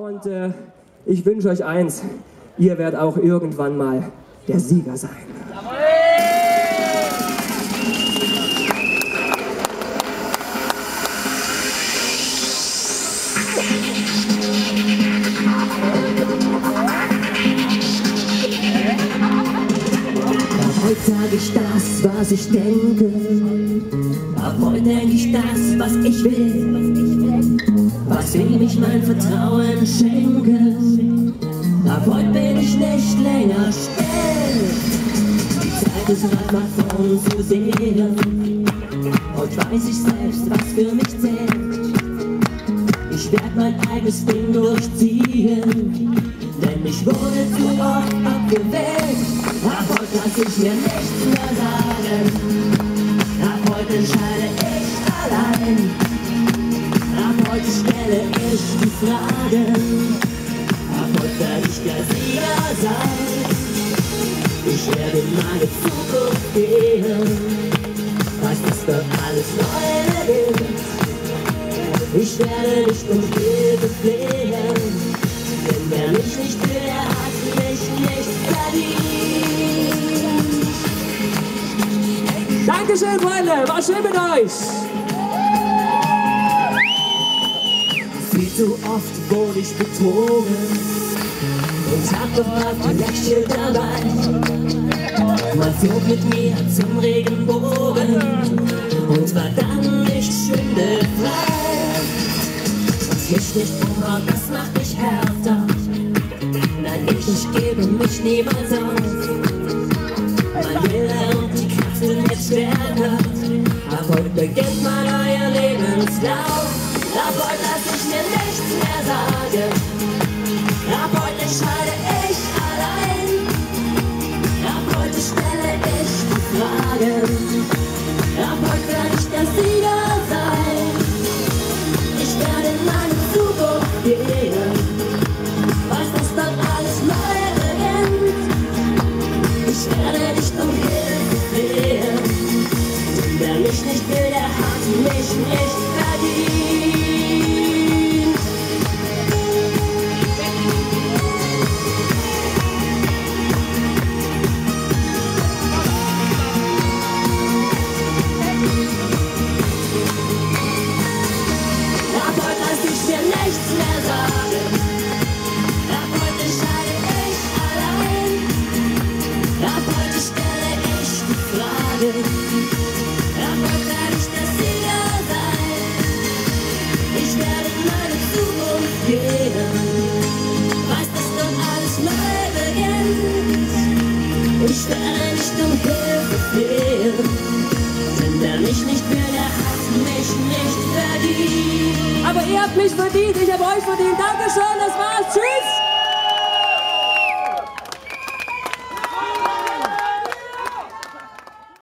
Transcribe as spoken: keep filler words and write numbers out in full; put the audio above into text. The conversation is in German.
Und äh, ich wünsche euch eins, ihr werdet auch irgendwann mal der Sieger sein. Sag ich das, was ich denke, aber heute denke ich das, was ich will, was ihm ich mein Vertrauen schenke, ab heute bin ich nicht länger still. Die Zeit ist manchmal vor uns zu sehen, heute weiß ich selbst, was für mich zählt. Ich werd mein eigenes Ding durchziehen, denn ich wurde zu oft abgewählt. Ab heute lass ich mir nichts mehr sagen, ab heute entscheide ich allein, ab heute stelle ich die Frage, ab heute werde ich der Sieger sein. Ich werde in meine Zukunft gehen, weiß, dass dort alles Neue gilt. Ich werde nicht um Hilfe flehen, denn wer mich nicht will, der hat mich nicht verdient. Dankeschön, Freunde, war schön mit euch! Viel zu oft wurde ich betrogen und hab doch oft gelächelt dabei. Man flog mit mir zum Regenbogen und war dann nicht schwindelfrei. Was mich nicht umhaut, das macht mich härter. Nein, ich, ich gebe mich niemals auf. Man will stärker, ab heute beginnt mein neuer Lebenslauf. Ab heute lass ich mir nichts mehr sagen, ab heute entscheide ich allein, ab heute stelle ich die Frage, ab heute werde ich der Sieger sein. Ich werde in meine Zukunft gehen, weiß, dass dort alles neu beginnt. Ich werde nicht um Hilfe flehen, wer mich nicht will, der hat mich nicht verdient. Ab heute lass ich mir nichts mehr sagen, ab heute entscheide ich allein, ab heute stelle ich die Frage. Ich werde nicht um Hilfe flehen, denn wer mich nicht will, der hat mich nicht verdient. Aber ihr habt mich verdient, ich hab euch verdient. Dankeschön, das war's. Tschüss.